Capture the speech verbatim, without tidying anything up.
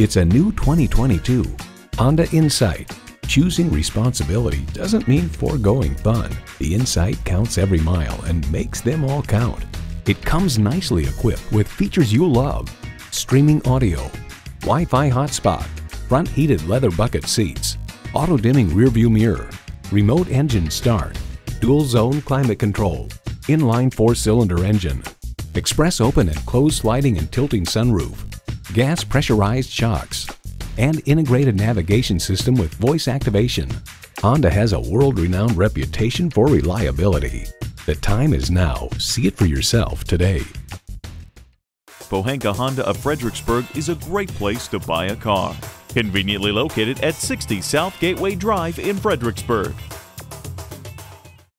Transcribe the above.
It's a new twenty twenty-two Honda Insight. Choosing responsibility doesn't mean foregoing fun. The Insight counts every mile and makes them all count. It comes nicely equipped with features you'll love: streaming audio, Wi-Fi hotspot, front heated leather bucket seats, auto dimming rearview mirror, remote engine start, dual zone climate control, inline four cylinder engine, express open and closed sliding and tilting sunroof, gas pressurized shocks, and integrated navigation system with voice activation. Honda has a world-renowned reputation for reliability. The time is now. See it for yourself today. Pohanka Honda of Fredericksburg is a great place to buy a car. Conveniently located at sixty South Gateway Drive in Fredericksburg.